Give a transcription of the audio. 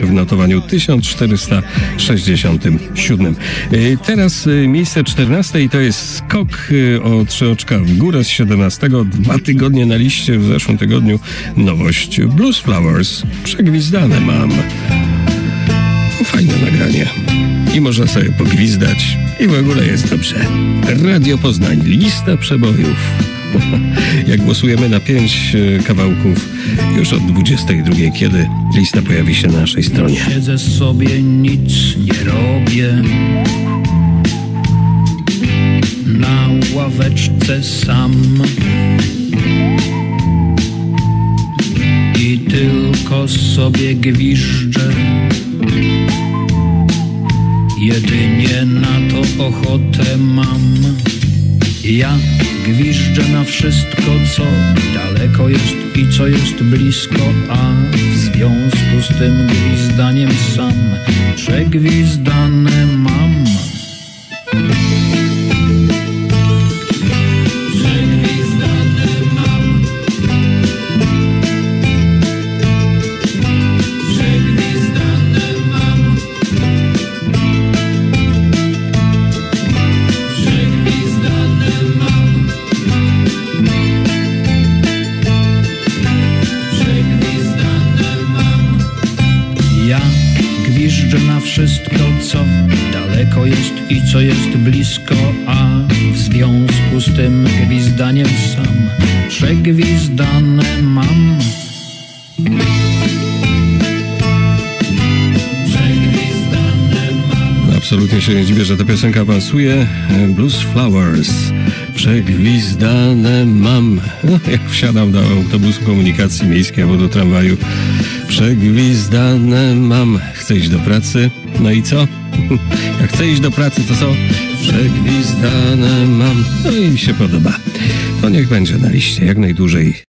W notowaniu 1467. Teraz miejsce 14 i to jest skok o 3 oczka w górę z 17. 2 tygodnie na liście, w zeszłym tygodniu nowość Blues Flowers. Przegwizdane mam. Fajne nagranie. I można sobie pogwizdać. I w ogóle jest dobrze. Radio Poznań. Lista przebojów. Jak głosujemy na 5 kawałków już od 22, kiedy lista pojawi się na naszej stronie. Siedzę sobie, nic nie robię. Na ławeczce sam. I tylko sobie gwiżdżę. Jedynie na to ochotę mam. Ja gwiżdżę na wszystko, co daleko jest i co jest blisko, a w związku z tym gwizdaniem sam przegwizdane mam. Przegwizdane mam. Przegwizdane mam. Przegwizdane mam. Gwiżdżę na wszystko, co daleko jest i co jest blisko, a w związku z tym gwizdaniem sam przegwizdane mam. Absolutnie się nie dziwię, że ta piosenka awansuje. Blues Flowers. Przegwizdane mam. No, jak wsiadam do autobusu komunikacji miejskiej albo do tramwaju. Przegwizdane mam. Chcę iść do pracy. No i co? Jak chcę iść do pracy, to co? Przegwizdane mam. No i mi się podoba. To niech będzie na liście jak najdłużej.